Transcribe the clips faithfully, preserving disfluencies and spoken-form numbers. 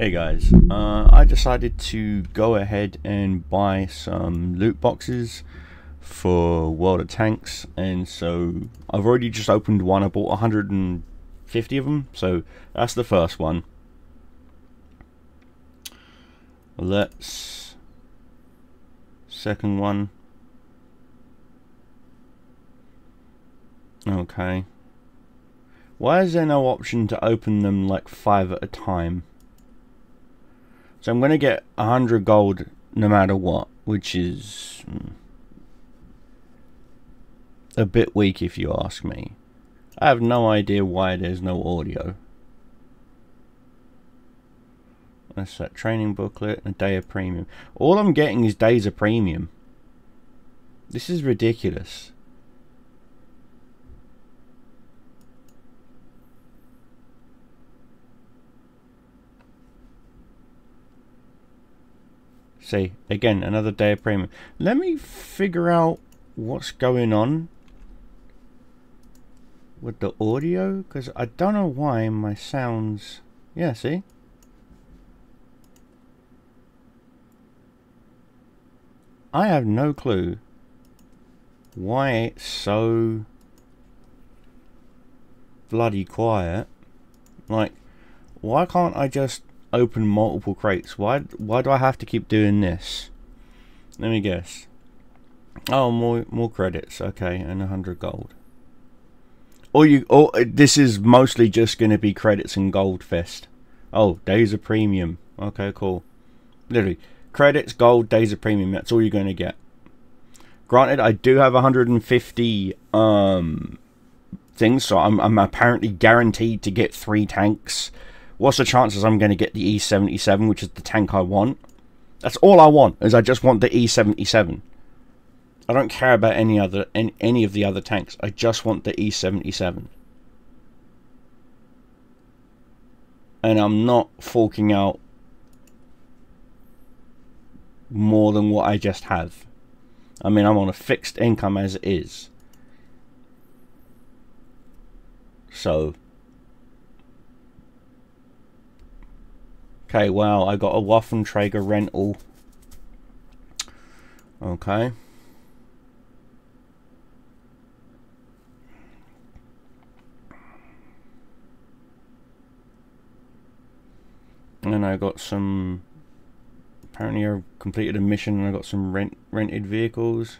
Hey guys, uh, I decided to go ahead and buy some loot boxes for World of Tanks, and so I've already just opened one. I bought one hundred fifty of them, so that's the first one. Let's... second one. Okay. Why is there no option to open them like five at a time? So I'm going to get one hundred gold no matter what, which is a bit weak if you ask me. I have no idea why there's no audio. That's that training booklet and a day of premium. All I'm getting is days of premium. This is ridiculous. See, again, another day of premium. Let me figure out what's going on with the audio, because I don't know why my sounds... Yeah, see? I have no clue why it's so bloody quiet. Like, why can't I just open multiple crates? Why why do I have to keep doing this? Let me guess. Oh, more more credits, okay, and a hundred gold. Or you or this is mostly just gonna be credits and gold fest. Oh, days of premium. Okay, cool. Literally. Credits, gold, days of premium, that's all you're gonna get. Granted, I do have one hundred fifty um things, so I'm I'm apparently guaranteed to get three tanks. What's the chances I'm going to get the E seventy-seven, which is the tank I want? That's all I want, is I just want the E seventy-seven. I don't care about any other any, any of the other tanks. I just want the E seventy-seven. And I'm not forking out more than what I just have. I mean, I'm on a fixed income as it is. So... okay, wow, I got a Waffentrager rental. Okay. And then I got some... apparently I completed a mission and I got some rent, rented vehicles.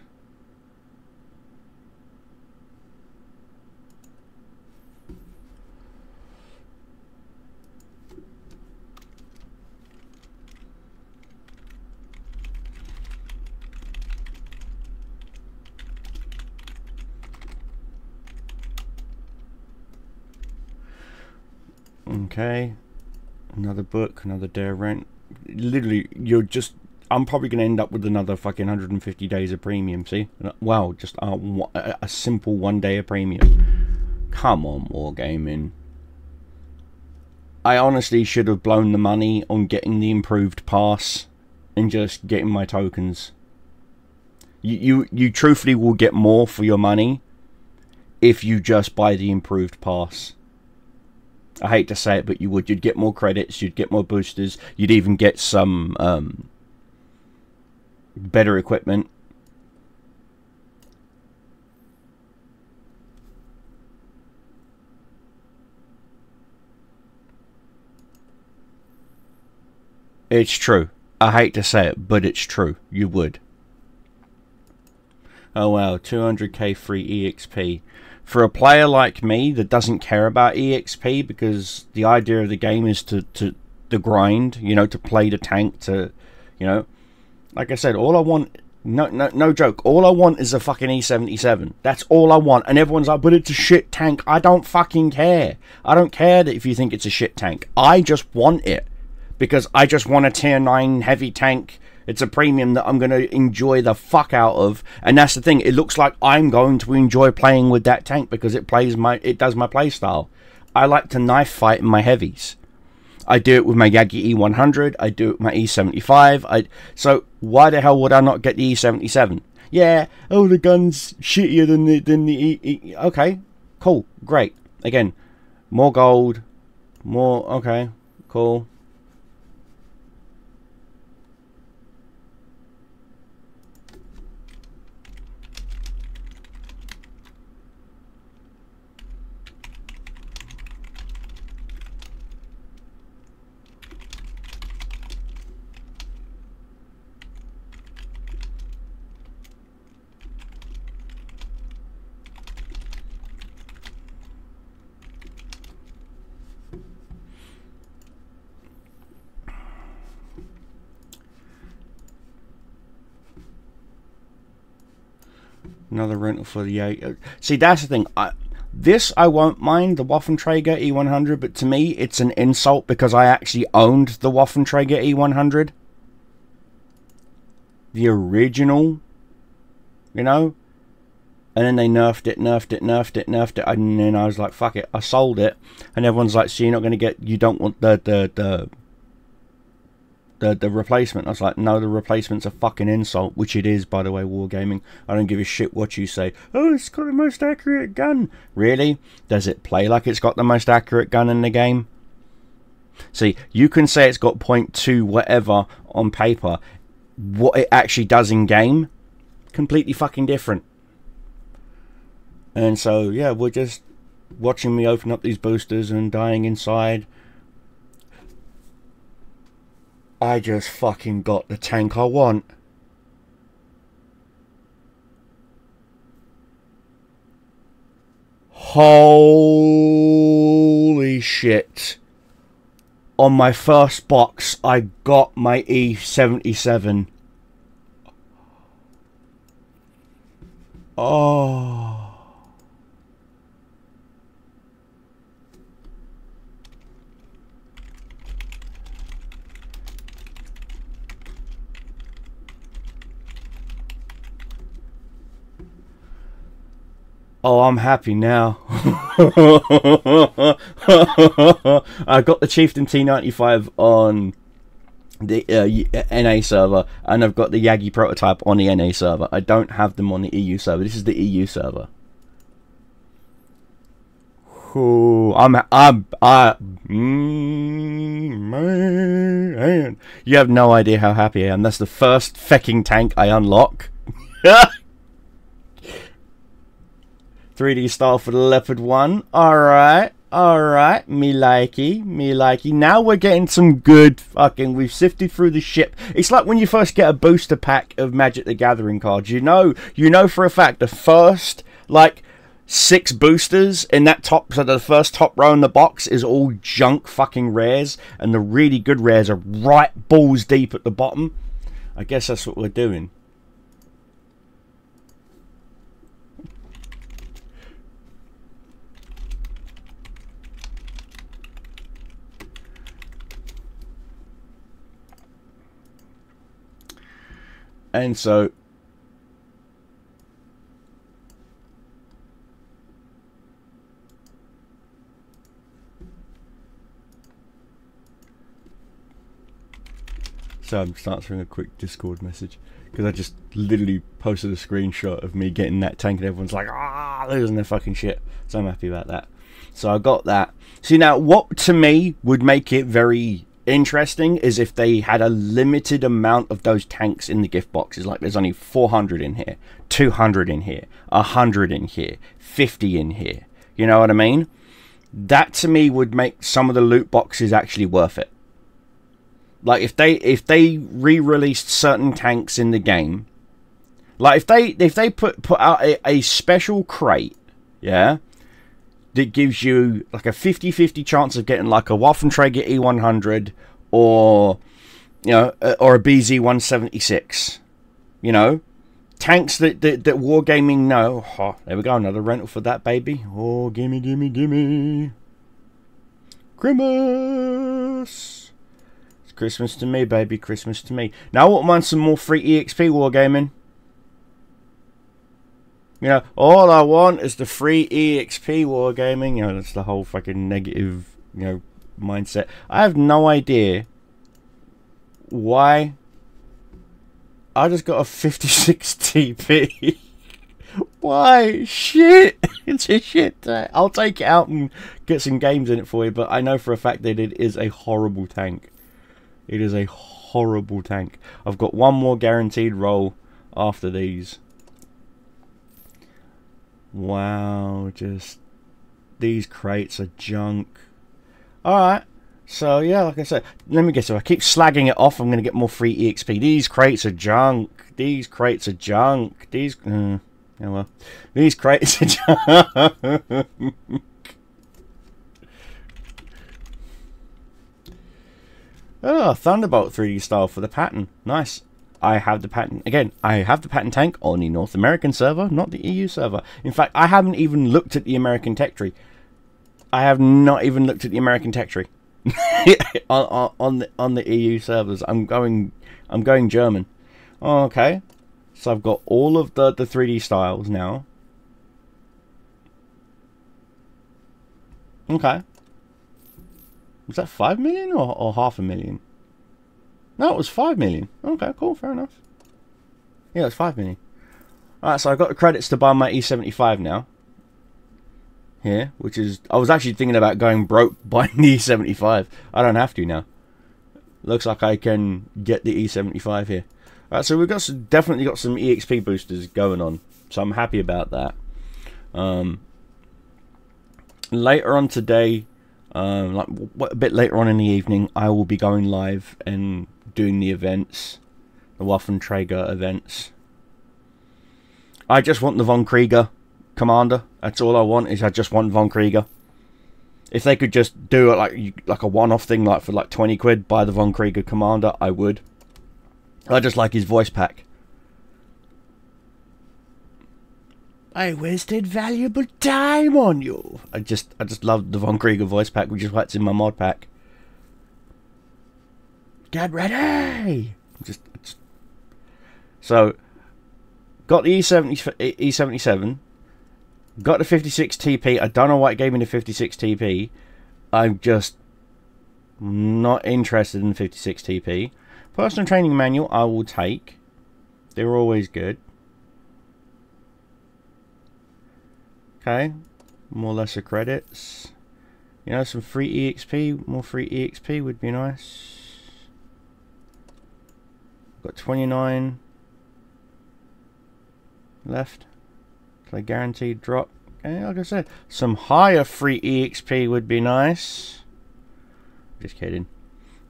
Okay, another book, another day of rent. Literally, you're just... I'm probably going to end up with another fucking one hundred fifty days of premium, see? Wow, just a, a simple one day of premium. Come on, Wargaming. I honestly should have blown the money on getting the improved pass and just getting my tokens. You, you, you truthfully will get more for your money if you just buy the improved pass. I hate to say it, but you would. You'd get more credits, you'd get more boosters, you'd even get some um, better equipment. It's true. I hate to say it, but it's true. You would. Oh wow, two hundred K free E X P. For a player like me that doesn't care about E X P, because the idea of the game is to, to, to grind, you know, to play the tank, to, you know. Like I said, all I want, no, no, no joke, all I want is a fucking E seventy-seven. That's all I want. And everyone's like, but it's a shit tank. I don't fucking care. I don't care that if you think it's a shit tank. I just want it. Because I just want a tier nine heavy tank. It's a premium that I'm going to enjoy the fuck out of. And that's the thing. It looks like I'm going to enjoy playing with that tank because it plays my, it does my playstyle. I like to knife fight in my heavies. I do it with my Jagd E one hundred. I do it with my E seventy-five. I, so why the hell would I not get the E seventy-seven? Yeah, oh, the gun's shittier than the, than the E, e okay, cool, great. Again, more gold, more, okay, cool. Another rental for the eight. See, that's the thing. I, this I won't mind, the Waffentrager E one hundred, but to me it's an insult because I actually owned the Waffentrager E one hundred. The original, you know? And then they nerfed it, nerfed it, nerfed it, nerfed it, and then I was like, fuck it, I sold it. And everyone's like, so you're not going to get, you don't want the, the, the, the, the replacement. I was like, no, the replacement's a fucking insult, which it is, by the way, Wargaming. I don't give a shit what you say. Oh, it's got the most accurate gun. Really? Does it play like it's got the most accurate gun in the game? See, you can say it's got point two whatever on paper. What it actually does in game, completely fucking different. And so, yeah, we're just watching me open up these boosters and dying inside. I just fucking got the tank I want. Holy shit. On my first box, I got my E seventy-seven. Oh... Oh, I'm happy now. I got the Chieftain T ninety-five on the uh, N A server, and I've got the Jagd prototype on the N A server. I don't have them on the E U server. This is the E U server. Ooh, I'm, I'm, I, mm, man. You have no idea how happy I am. That's the first fecking tank I unlock. three D style for the Leopard one. Alright, alright. Me likey, me likey. Now we're getting some good fucking... We've sifted through the ship. It's like when you first get a booster pack of Magic the Gathering cards. You know, you know for a fact the first, like, six boosters in that top... So the first top row in the box is all junk fucking rares. And the really good rares are right balls deep at the bottom. I guess that's what we're doing. And so, so I'm just answering a quick Discord message because I just literally posted a screenshot of me getting that tank and everyone's like, ah, losing their fucking shit. So I'm happy about that. So I got that. See, now what to me would make it very interesting is if they had a limited amount of those tanks in the gift boxes. Like there's only four hundred in here, two hundred in here, one hundred in here, fifty in here. You know what I mean? That to me would make some of the loot boxes actually worth it. Like if they if they re-released certain tanks in the game, like if they if they put put out a, a special crate, yeah, that gives you like a fifty fifty chance of getting like a Waffentrager E one hundred or, you know, or a B Z one seventy-six. You know, tanks that, that, that Wargaming know. Oh, there we go, another rental for that baby. Oh, gimme, gimme, gimme. Christmas. It's Christmas to me, baby, Christmas to me. Now I wouldn't mind some more free E X P, Wargaming. You know, all I want is the free E X P, Wargaming. You know, that's the whole fucking negative, you know, mindset. I have no idea why I just got a fifty-six T P. Why? Shit. It's a shit tank. I'll take it out and get some games in it for you, but I know for a fact that it is a horrible tank. It is a horrible tank. I've got one more guaranteed roll after these. Wow, just these crates are junk. Alright, so yeah, like I said, let me guess, if I keep slagging it off, I'm going to get more free E X P. These crates are junk. These crates are junk. These, uh, yeah, well, these crates are junk. Oh, Thunderbolt three D style for the pattern. Nice. I have the patent, again, I have the patent tank on the North American server, not the E U server. In fact, I haven't even looked at the American tech tree. I have not even looked at the American tech tree on, on, on, the, on the E U servers. I'm going, I'm going German. Oh, okay, so I've got all of the, the three D styles now. Okay. Was that five million or, or half a million? No, it was five million. Okay, cool, fair enough. Yeah, it's five million. Alright, so I've got the credits to buy my E seventy-five now. Here, which is... I was actually thinking about going broke buying the E seventy-five. I don't have to now. Looks like I can get the E seventy-five here. Alright, so we've got some, definitely got some E X P boosters going on. So I'm happy about that. Um, later on today... Um, like a bit later on in the evening, I will be going live and doing the events, the Waffentrager events. I just want the Von Krieger commander. That's all I want. Is I just want Von Krieger. If they could just do it like like a one-off thing, like for like twenty quid, buy the Von Krieger commander, I would. I just like his voice pack. I wasted valuable time on you. I just, I just love the Von Krieger voice pack, which is what's in my mod pack. Get ready! Just, just. So, got the E seventy, E seventy-seven, got the fifty-six T P. I don't know why it gave me the fifty-six T P. I'm just not interested in fifty-six T P. Personal training manual, I will take. They're always good. Okay, more lesser credits. You know, some free E X P, more free E X P would be nice. Got twenty-nine left. Till a guaranteed drop. Okay, like I said, some higher free E X P would be nice. Just kidding.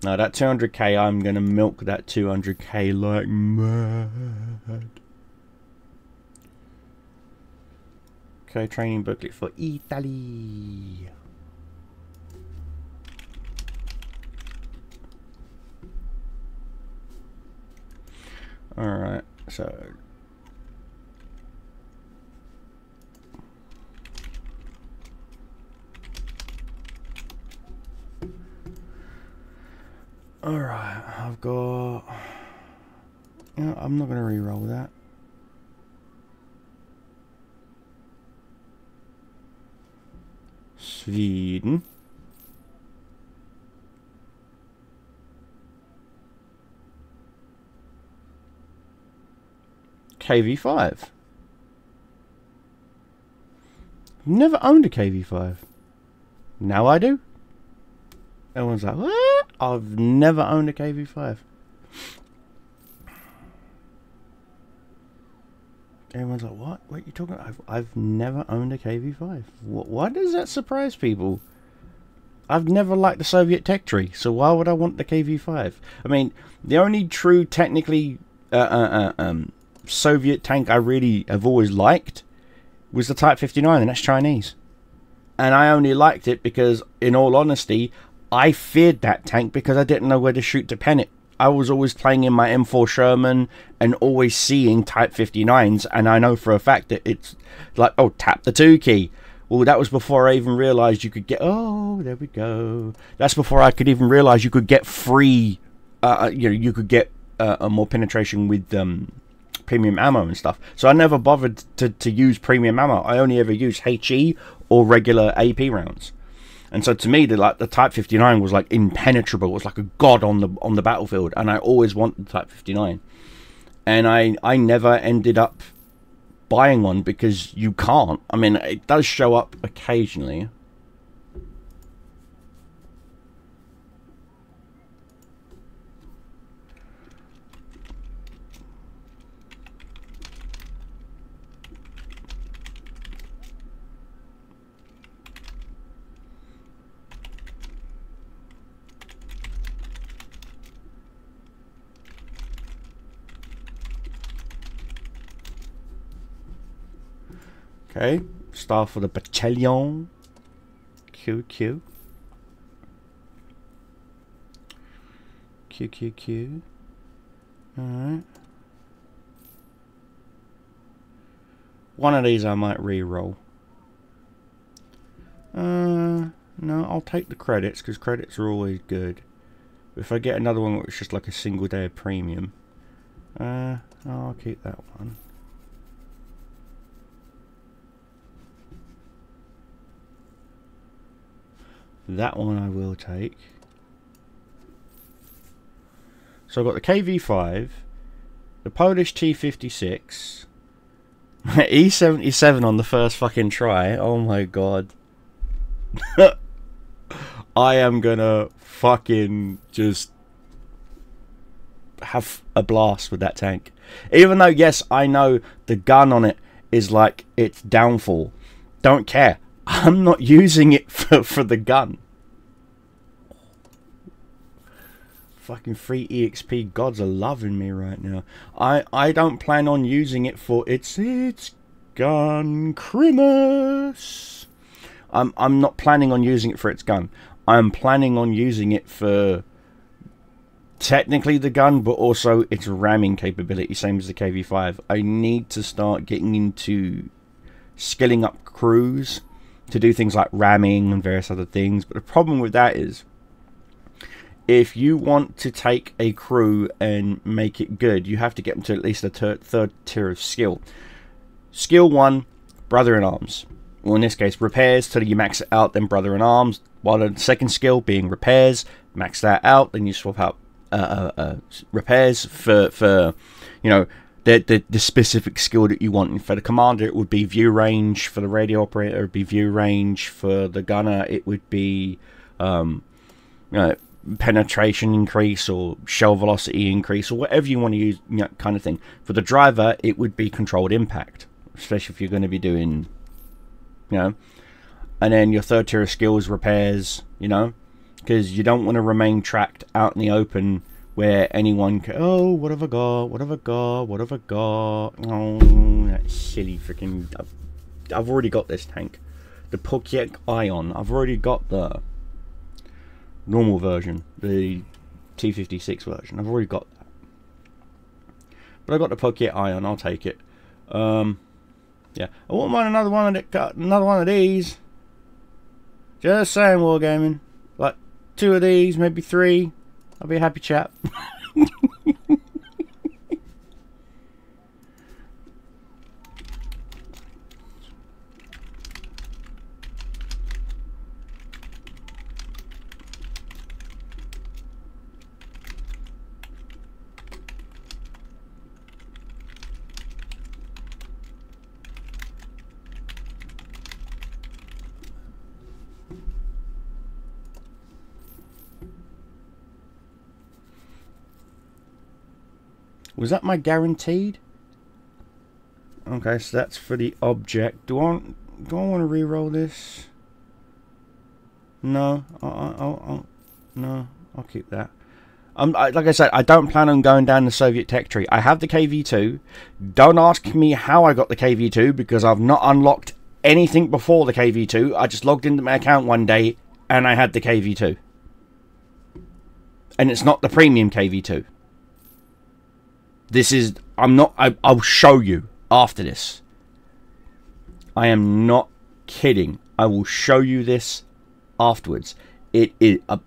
No, that two hundred K, I'm gonna milk that two hundred K like mad. Okay, training booklet for Italy. Alright, so... Alright, I've got... You know, I'm not going to re-roll that. Sweden. K V five. Never owned a K V five. Now I do. Everyone's like, what? I've never owned a K V five. Everyone's like, what? What are you talking about? I've, I've never owned a K V five. What, why does that surprise people? I've never liked the Soviet tech tree, so why would I want the K V five? I mean, the only true technically uh, uh, um, Soviet tank I really have always liked was the Type fifty-nine, and that's Chinese. And I only liked it because, in all honesty, I feared that tank because I didn't know where to shoot to pen it. I was always playing in my M four Sherman and always seeing Type fifty-nines, and I know for a fact that it's like, oh, tap the two key. Well, that was before I even realized you could get, oh, there we go. That's before I could even realize you could get free, uh, you know, you could get uh, a more penetration with um, premium ammo and stuff. So I never bothered to, to use premium ammo. I only ever used H E or regular A P rounds. And so to me, the, like, the Type fifty-nine was like impenetrable. It was like a god on the on the battlefield, and I always wanted the Type fifty-nine. And I, I never ended up buying one because you can't. I mean, it does show up occasionally. Okay, star for the battalion. Q Q. Q Q Q. Alright. One of these I might re-roll. Uh, no, I'll take the credits, because credits are always good. If I get another one which is just like a single day of premium, uh, I'll keep that one. That one I will take. So I've got the K V five, the Polish T fifty-six, my E seventy-seven on the first fucking try. Oh my god. I am gonna fucking just have a blast with that tank. Even though, yes, I know the gun on it is like its downfall. Don't care. I'm not using it for, for the gun. Fucking free E X P gods are loving me right now. I, I don't plan on using it for its its gun Christmas. I'm I'm not planning on using it for its gun. I'm planning on using it for technically the gun, but also its ramming capability, same as the K V five. I need to start getting into skilling up crews to do things like ramming and various other things. But the problem with that is, if you want to take a crew and make it good, you have to get them to at least a third tier of skill. Skill one, brother-in-arms. Well, in this case, repairs, till you max it out, then brother-in-arms. While the second skill being repairs, max that out, then you swap out uh, uh, uh, repairs for, for you know, the, the, the specific skill that you want. And for the commander, it would be view range. For the radio operator, it would be view range. For the gunner, it would be um, you know, penetration increase or shell velocity increase or whatever you want to use, you know, kind of thing. For the driver, it would be controlled impact, especially if you're going to be doing, you know. And then your third tier of skills, repairs, you know, because you don't want to remain trapped out in the open where anyone can, oh, what have I got, what have I got, what have I got, oh, that silly freaking, I've, I've already got this tank, the Project Ion. I've already got the normal version, the T fifty-six version, I've already got that, but I got the Project Ion, I'll take it. um, yeah, I wouldn't mind another one of the, another one of these. Just saying, Wargaming. Like, two of these, maybe three. I'll be a happy chap. Was that my guaranteed? Okay, so that's for the object. Do I want, do I want to re-roll this? No, I, I, I, no, I'll keep that. Um, I, like I said, I don't plan on going down the Soviet tech tree. I have the K V two. Don't ask me how I got the K V two because I've not unlocked anything before the K V two. I just logged into my account one day and I had the K V two. And it's not the premium K V two. This is, I'm not, I, I'll show you after this. I am not kidding. I will show you this afterwards. It is, uh,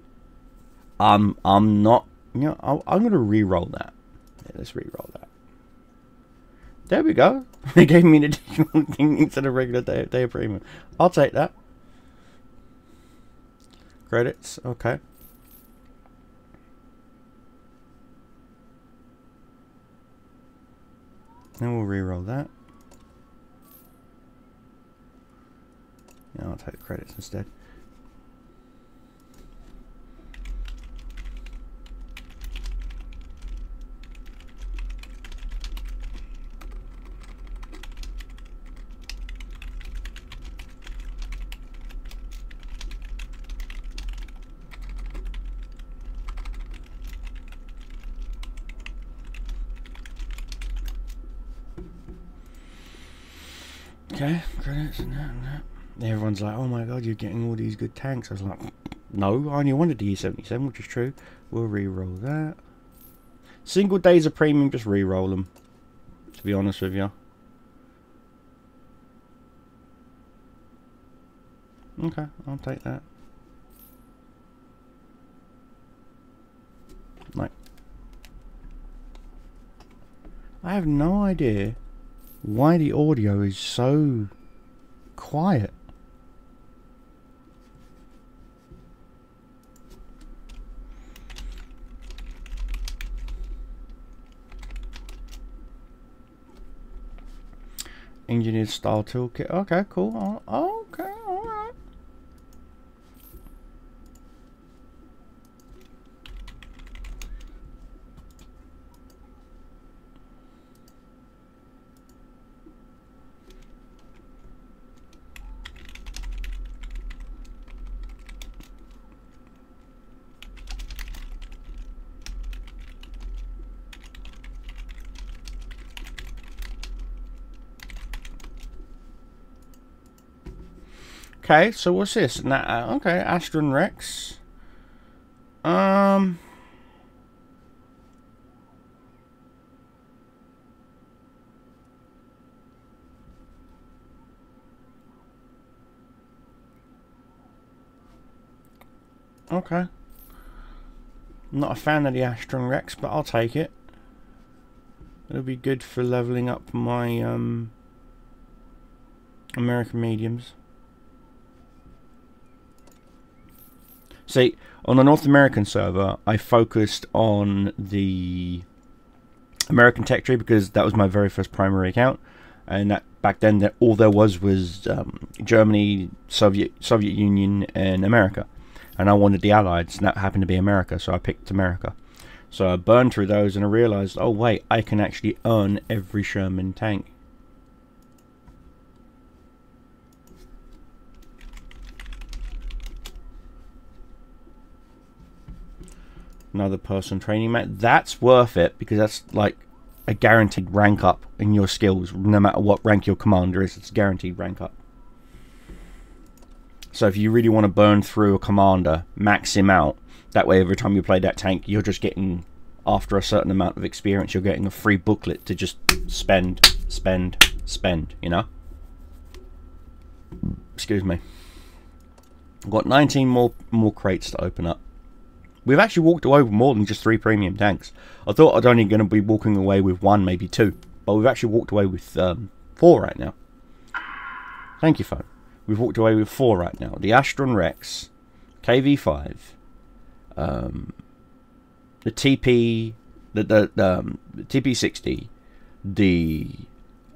um, I'm not, you know, I'll, I'm going to re-roll that. Yeah, let's re-roll that. There we go. They gave me an additional thing instead of regular day, day of premium. I'll take that. Credits, okay. Then we'll re-roll that. Now I'll take the credits instead. Okay, credits and that and that. Everyone's like, oh my god, you're getting all these good tanks. I was like, no, I only wanted the E seventy-seven, which is true. We'll re-roll that. Single days of premium, just re-roll them, to be honest with you. Okay, I'll take that. Like, I have no idea why the audio is so quiet. Engineered style toolkit. Okay, cool. Oh, okay, all right. Okay, so what's this? Now, okay, Aston Rex. Um, okay. Not a fan of the Aston Rex, but I'll take it. It'll be good for leveling up my um, American mediums. See, on a North American server, I focused on the American tech tree because that was my very first primary account, and that back then that all there was was um, Germany, Soviet Soviet Union, and America, and I wanted the Allies, and that happened to be America, so I picked America. So I burned through those, and I realized, oh wait, I can actually earn every Sherman tank. Another person training mat. That's worth it because that's like a guaranteed rank up in your skills. No matter what rank your commander is, it's a guaranteed rank up. So if you really want to burn through a commander, max him out. That way, every time you play that tank, you're just getting, after a certain amount of experience, you're getting a free booklet to just spend, spend, spend, you know? Excuse me. I've got nineteen more, more crates to open up. We've actually walked away with more than just three premium tanks. I thought I'd only going to be walking away with one, maybe two. But we've actually walked away with um, four right now. Thank you, phone. We've walked away with four right now. The Aston Rex, K V five, um, the T P, the, the, the, um, the T P sixty, the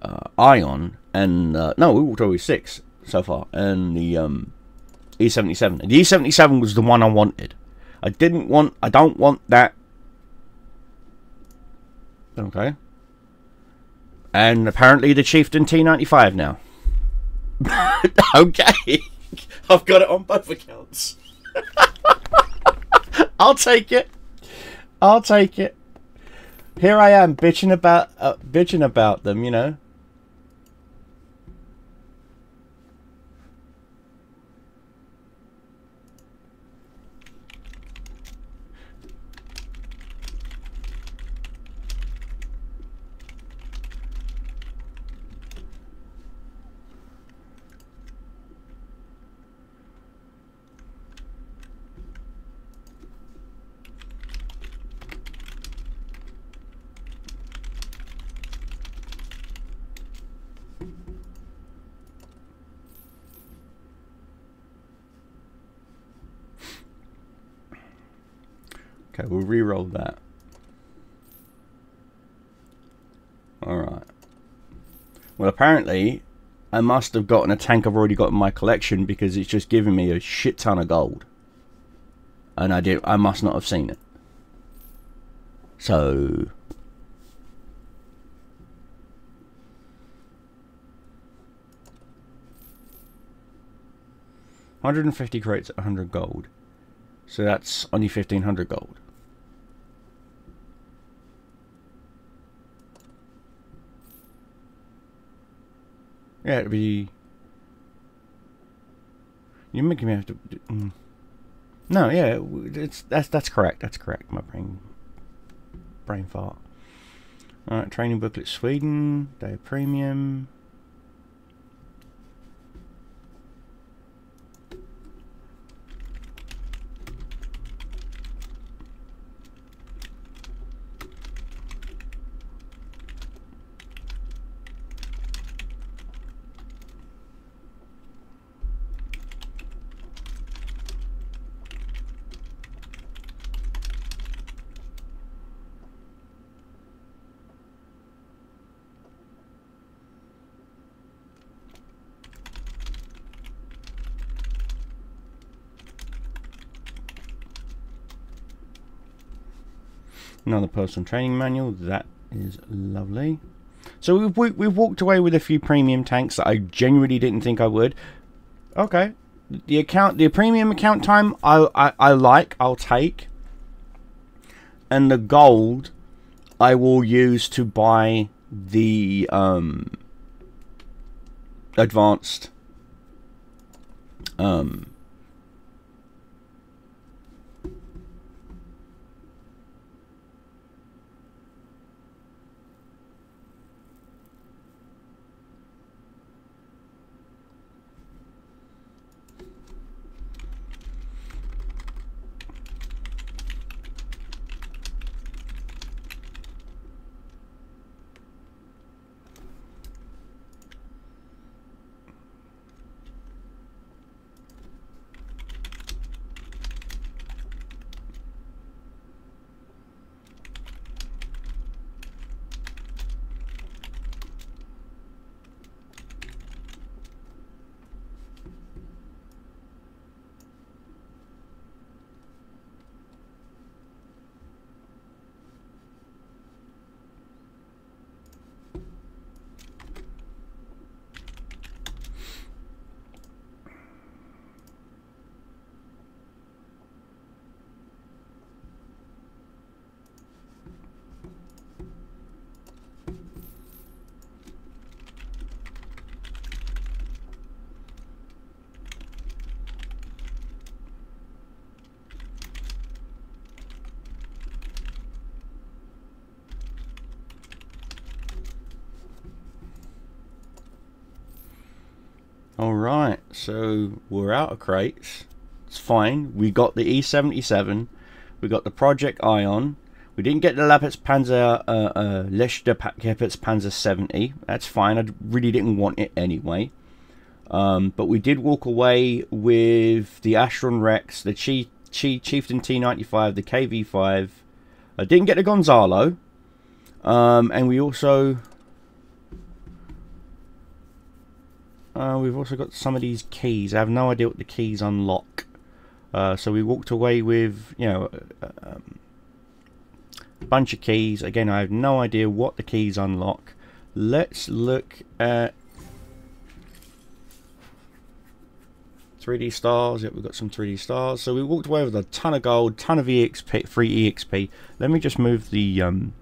uh, Ion, and... Uh, no, we walked away with six so far. And the um, E seventy-seven. And the E seventy-seven was the one I wanted. I didn't want, I don't want that. Okay. And apparently the Chieftain T ninety-five now. Okay. I've got it on both accounts. I'll take it. I'll take it. Here I am bitching about, uh, bitching about them, you know. Okay, we'll re-roll that. Alright. Well, apparently, I must have gotten a tank I've already got in my collection because it's just giving me a shit ton of gold. And I did, I must not have seen it. So... one hundred fifty crates at one hundred gold. So that's only fifteen hundred gold. Yeah, it'd be... You're making me have to... Mm. No, yeah, it's that's that's correct. That's correct. My brain, brain fart. All right, training booklet, Sweden, day premium. Another personal training manual. That is lovely. So we've, we, we've walked away with a few premium tanks that I genuinely didn't think I would. Okay. The account, the premium account time, I, I, I like, I'll take. And the gold, I will use to buy the um, advanced um, Alright, so we're out of crates. It's fine. We got the E seventy-seven. We got the Project Ion. We didn't get the Lapitz Panzer, uh, uh, Leichter Panzer seventy. That's fine. I really didn't want it anyway. Um, but we did walk away with the Aston Rex, the Chief, Chief, Chieftain T ninety-five, the K V five. I didn't get the Gonzalo. Um, and we also... Uh, we've also got some of these keys. I have no idea what the keys unlock. Uh, so we walked away with, you know, um, a bunch of keys. Again, I have no idea what the keys unlock. Let's look at three D stars. Yep, we've got some three D stars. So we walked away with a ton of gold, ton of E X P, free E X P. Let me just move the um,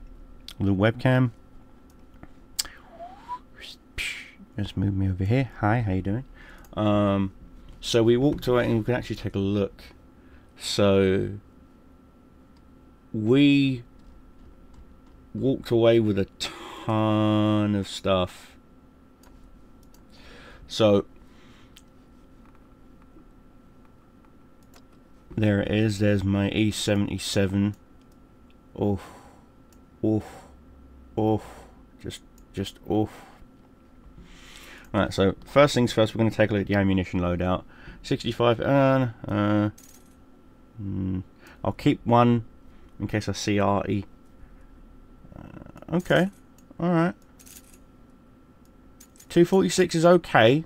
the webcam. Just move me over here. Hi, how you doing? Um, so we walked away and we can actually take a look. So we walked away with a ton of stuff. So there it is. There's my E seventy-seven. Oh, oh, oh, just, just oh. Right, so first things first, we're going to take a look at the ammunition loadout. sixty-five, uh, uh, mm, I'll keep one in case I see R E. Uh, okay, alright. two forty-six is okay.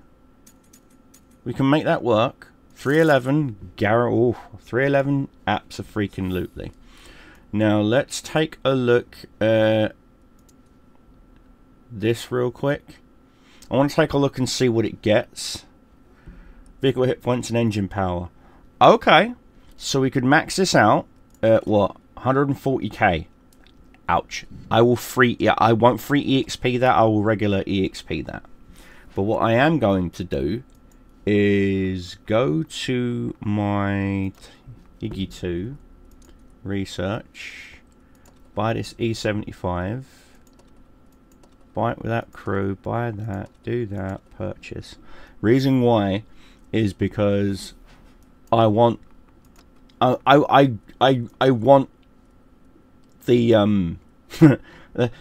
We can make that work. three eleven, Garrett, oh, three eleven, apps are freaking lootly. Now, let's take a look at this real quick. I want to take a look and see what it gets. Vehicle hit points and engine power. Okay. So we could max this out at what? one hundred forty K. Ouch. I will free, yeah, I won't free E X P that. I will regular E X P that. But what I am going to do is go to my Iggy two research. Buy this E seventy-five. Buy it without crew, buy that, do that, purchase. Reason why is because I want I I I I want the um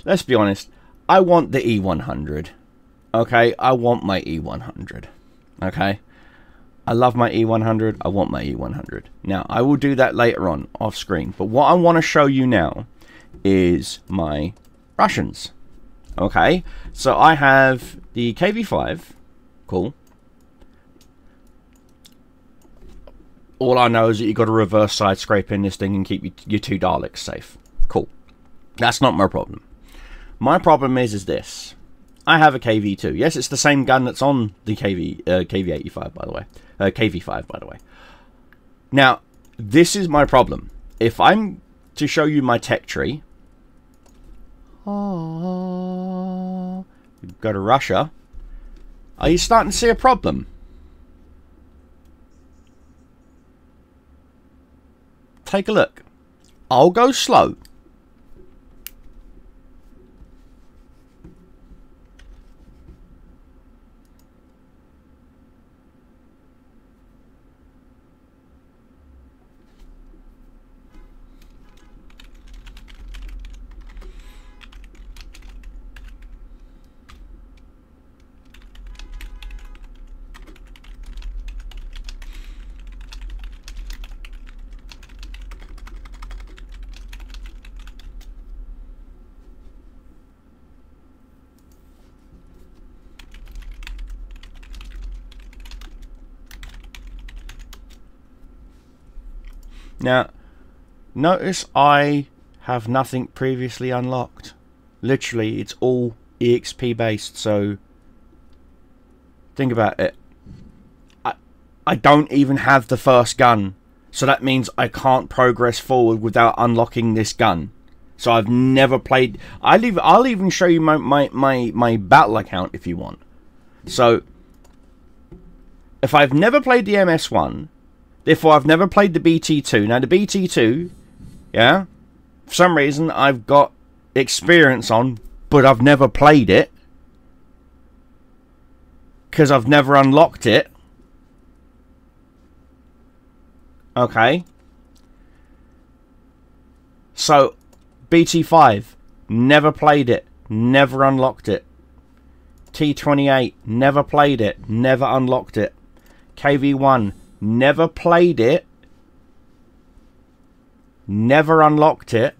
let's be honest, I want the E one hundred. Okay, I want my E one hundred. Okay? I love my E one hundred, I want my E one hundred. Now, I will do that later on off screen, but what I want to show you now is my Russians. Okay, so I have the K V five, cool. All I know is that you've got to reverse side scrape in this thing and keep your, your two Daleks safe, cool. That's not my problem. My problem is is this. I have a K V two. Yes, it's the same gun that's on the K V eighty-five, by the way. Uh, K V five, by the way. Now, this is my problem. If I'm to show you my tech tree, oh, go to Russia. Are you starting to see a problem? Take a look. I'll go slow. Now, notice I have nothing previously unlocked. Literally, it's all E X P based, so think about it. I, I don't even have the first gun, so that means I can't progress forward without unlocking this gun. So I've never played... I'll even, I'll even show you my, my, my, my battle account if you want. So, if I've never played the M S one... Therefore, I've never played the B T two. Now, the B T two, yeah, for some reason, I've got experience on, but I've never played it. Because I've never unlocked it. Okay. So, B T five, never played it, never unlocked it. T twenty-eight, never played it, never unlocked it. K V one, never played it, never unlocked it,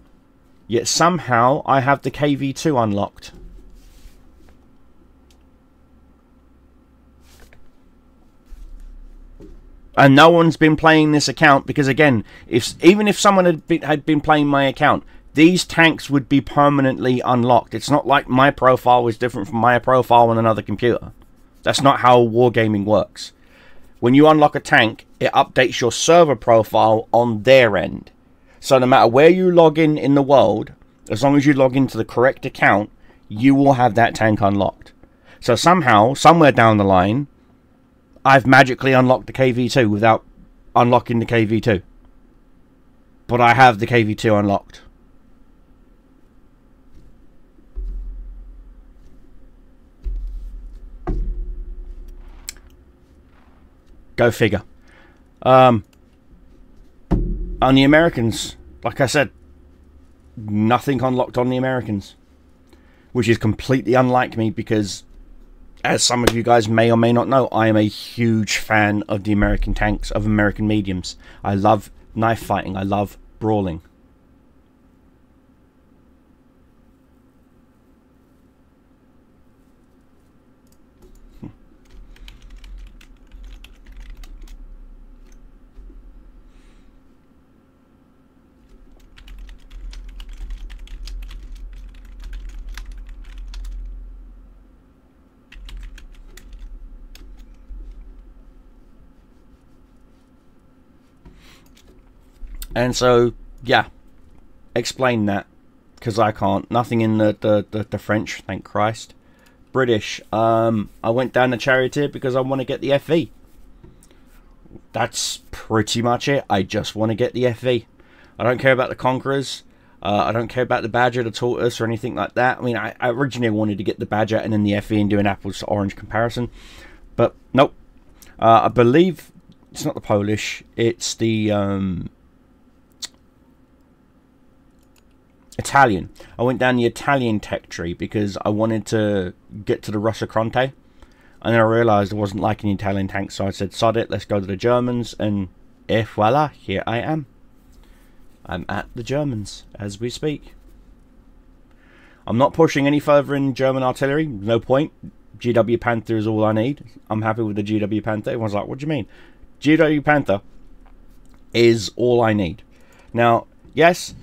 yet somehow I have the K V two unlocked. And no one's been playing this account because, again, if even if someone had been, had been playing my account, these tanks would be permanently unlocked. It's not like my profile is different from my profile on another computer. That's not how Wargaming works. When you unlock a tank, it updates your server profile on their end. So no matter where you log in in the world, as long as you log into the correct account, you will have that tank unlocked. So somehow, somewhere down the line, I've magically unlocked the K V two without unlocking the K V two. But I have the K V two unlocked. Go figure. Um, on the Americans, like I said, nothing unlocked on the Americans, which is completely unlike me because, as some of you guys may or may not know, I am a huge fan of the American tanks, of American mediums. I love knife fighting. I love brawling. And so, yeah, explain that, because I can't. Nothing in the, the, the, the French, thank Christ. British, um, I went down the Charioteer because I want to get the F V. That's pretty much it. I just want to get the F V. I don't care about the Conquerors. Uh, I don't care about the Badger, the Tortoise, or anything like that. I mean, I, I originally wanted to get the Badger and then the F V and do an apples to orange comparison. But, nope. Uh, I believe it's not the Polish. It's the... Um, Italian. I went down the Italian tech tree because I wanted to get to the Rossa Conte, and then I realized I wasn't liking the Italian tank, so I said sod it, let's go to the Germans, and eh, voila, here I am. I'm at the Germans as we speak. I'm not pushing any further in German artillery, no point. G W Panther is all I need. I'm happy with the G W Panther. Everyone's like, what do you mean? G W Panther is all I need. Now, yes,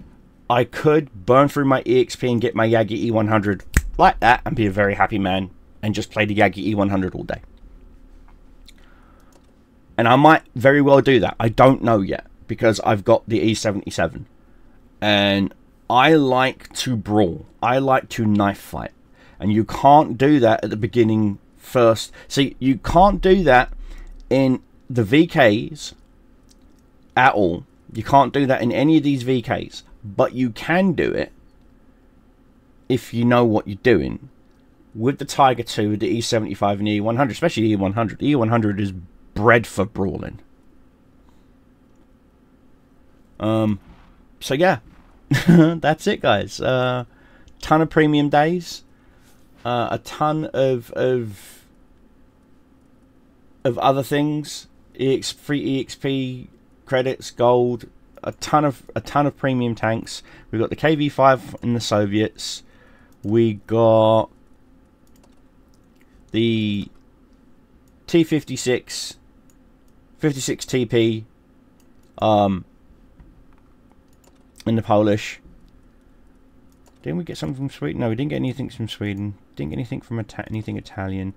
I could burn through my E X P and get my Jagd E one hundred like that and be a very happy man and just play the Jagd E one hundred all day. And I might very well do that. I don't know yet, because I've got the E seventy-seven. And I like to brawl. I like to knife fight. And you can't do that at the beginning first. See, you can't do that in the V Ks at all. You can't do that in any of these V Ks. But you can do it if you know what you're doing with the Tiger two, the E seventy-five and the E one hundred, especially the E one hundred. The E one hundred is bred for brawling. Um, so yeah, that's it, guys. Uh, ton of premium days, uh, a ton of of of other things, E X, free E X P credits, gold. A ton of a ton of premium tanks. We've got the K V five in the Soviets. We got the T fifty-six, fifty-six T P, um, in the Polish. Didn't we get something from Sweden? No, we didn't get anything from Sweden. Didn't get anything from Ita- anything Italian.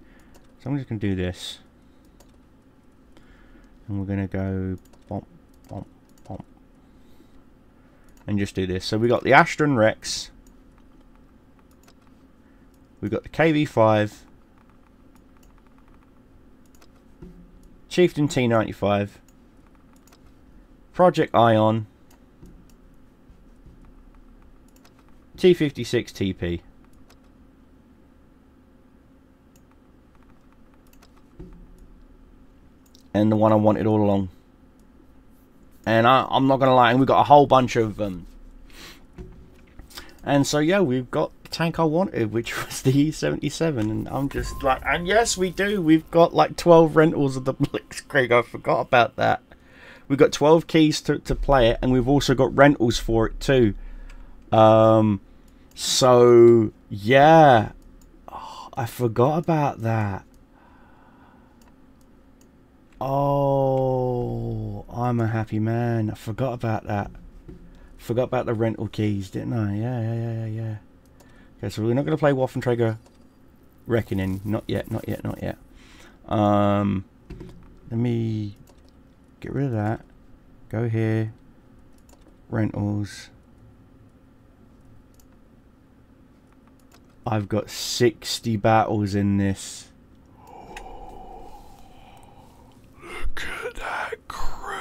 So I'm just gonna do this, and we're gonna go bomb, bomb. And just do this. So we got the Aston Rex, we've got the K V five, Chieftain T ninety-five, Project Ion, T fifty-six T P, and the one I wanted all along. And I, I'm not going to lie, and we've got a whole bunch of them. And so, yeah, we've got the tank I wanted, which was the E seventy-seven. And I'm just like, and yes, we do. We've got like twelve rentals of the Blitzkrieg. I forgot about that. We've got twelve keys to, to play it, and we've also got rentals for it too. Um, so, yeah. Oh, I forgot about that. Oh, I'm a happy man. I forgot about that. Forgot about the rental keys, didn't I? Yeah, yeah, yeah, yeah. Okay, so we're not going to play Waffentrager Reckoning. Not yet, not yet, not yet. Um, let me get rid of that. Go here. Rentals. I've got sixty battles in this. Look at that crew.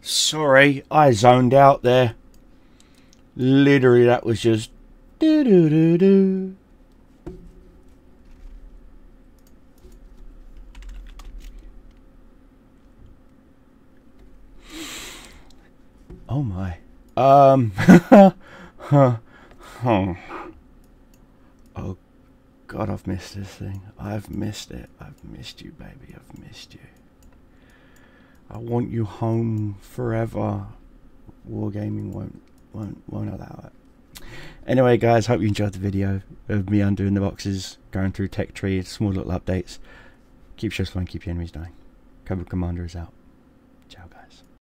Sorry, I zoned out there. Literally, that was just do do do do. Oh my. Um. huh. Oh. Oh, God, I've missed this thing. I've missed it. I've missed you, baby. I've missed you. I want you home forever. Wargaming won't, won't, won't allow it. Anyway, guys, hope you enjoyed the video of me undoing the boxes, going through tech tree, small little updates. Keep shows flying, keep your enemies dying. Cobra Commander is out.